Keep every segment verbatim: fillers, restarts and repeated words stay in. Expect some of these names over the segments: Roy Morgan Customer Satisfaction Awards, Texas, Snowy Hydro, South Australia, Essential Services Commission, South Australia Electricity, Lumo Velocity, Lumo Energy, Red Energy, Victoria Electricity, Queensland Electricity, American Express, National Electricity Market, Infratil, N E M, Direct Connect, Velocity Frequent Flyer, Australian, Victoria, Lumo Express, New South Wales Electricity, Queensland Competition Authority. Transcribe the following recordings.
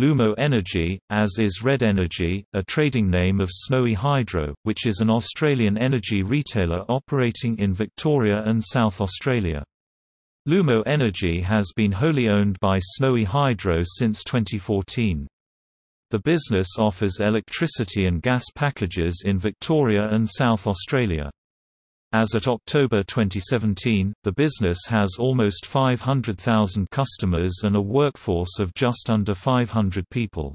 Lumo Energy, as is Red Energy, a trading name of Snowy Hydro, which is an Australian energy retailer operating in Victoria and South Australia. Lumo Energy has been wholly owned by Snowy Hydro since twenty fourteen. The business offers electricity and gas packages in Victoria and South Australia. As at October twenty seventeen, the business has almost five hundred thousand customers and a workforce of just under five hundred people.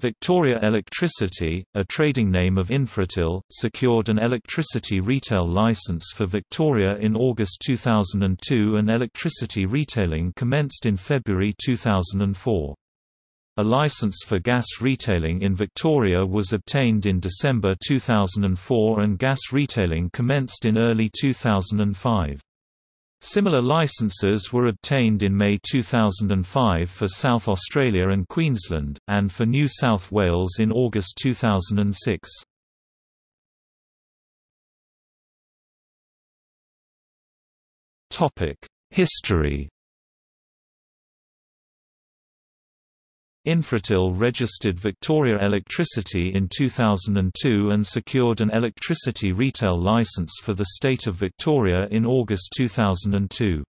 Victoria Electricity, a trading name of Infratil, secured an electricity retail license for Victoria in August two thousand two, and electricity retailing commenced in February two thousand four. A license for gas retailing in Victoria was obtained in December two thousand four, and gas retailing commenced in early two thousand five. Similar licenses were obtained in May two thousand five for South Australia and Queensland, and for New South Wales in August two thousand six. History. Infratil registered Victoria Electricity in two thousand two and secured an electricity retail license for the state of Victoria in August two thousand two.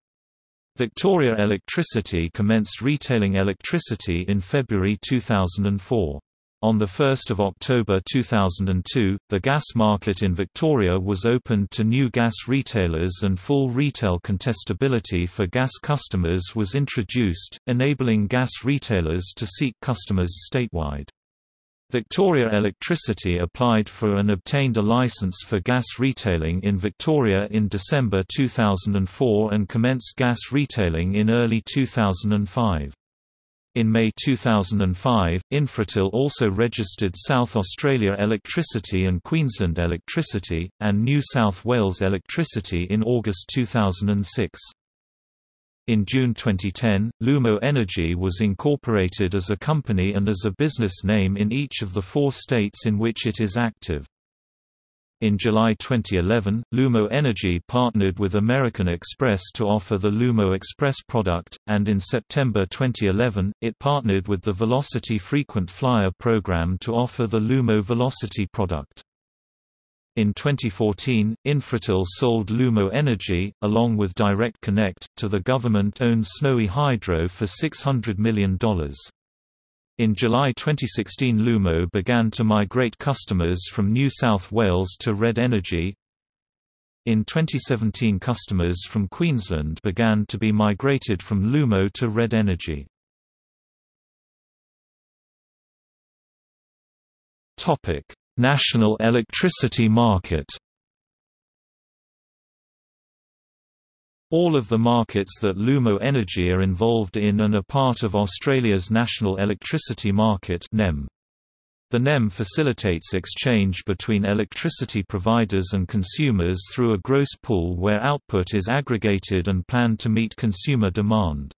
Victoria Electricity commenced retailing electricity in February two thousand four. On the first of October two thousand two, the gas market in Victoria was opened to new gas retailers, and full retail contestability for gas customers was introduced, enabling gas retailers to seek customers statewide. Victoria Electricity applied for and obtained a license for gas retailing in Victoria in December two thousand four and commenced gas retailing in early two thousand five. In May two thousand five, Infratil also registered South Australia Electricity and Queensland Electricity, and New South Wales Electricity in August two thousand six. In June twenty ten, Lumo Energy was incorporated as a company and as a business name in each of the four states in which it is active. In July twenty eleven, Lumo Energy partnered with American Express to offer the Lumo Express product, and in September twenty eleven, it partnered with the Velocity Frequent Flyer program to offer the Lumo Velocity product. In twenty fourteen, Infratil sold Lumo Energy, along with Direct Connect, to the government-owned Snowy Hydro for six hundred million dollars. In July twenty sixteen, Lumo began to migrate customers from New South Wales to Red Energy. In twenty seventeen, customers from Queensland began to be migrated from Lumo to Red Energy. Topic: National Electricity Market. All of the markets that Lumo Energy are involved in and are part of Australia's National Electricity Market (N E M). The N E M facilitates exchange between electricity providers and consumers through a gross pool where output is aggregated and planned to meet consumer demand.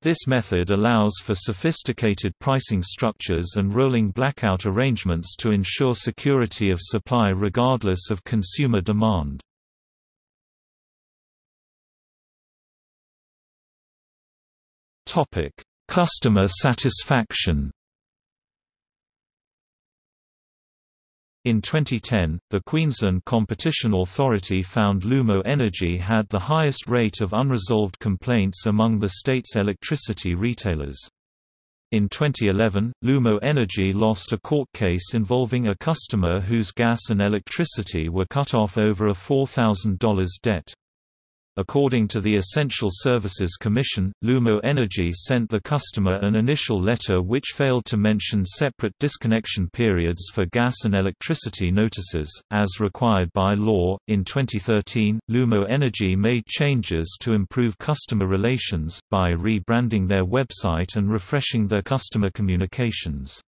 This method allows for sophisticated pricing structures and rolling blackout arrangements to ensure security of supply regardless of consumer demand. Topic: Customer satisfaction. In twenty ten, the Queensland Competition Authority found Lumo Energy had the highest rate of unresolved complaints among the state's electricity retailers. In twenty eleven, Lumo Energy lost a court case involving a customer whose gas and electricity were cut off over a four thousand dollar debt. According to the Essential Services Commission, Lumo Energy sent the customer an initial letter which failed to mention separate disconnection periods for gas and electricity notices, as required by law. In twenty thirteen, Lumo Energy made changes to improve customer relations by rebranding their website and refreshing their customer communications.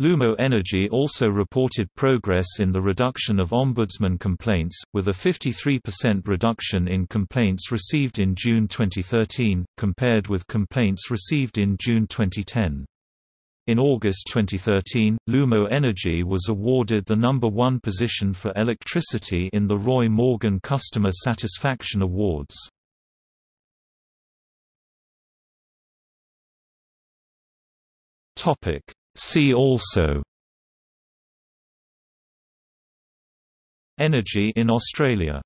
Lumo Energy also reported progress in the reduction of ombudsman complaints, with a fifty-three percent reduction in complaints received in June twenty thirteen, compared with complaints received in June twenty ten. In August twenty thirteen, Lumo Energy was awarded the number one position for electricity in the Roy Morgan Customer Satisfaction Awards. Topic. See also: Energy in Australia.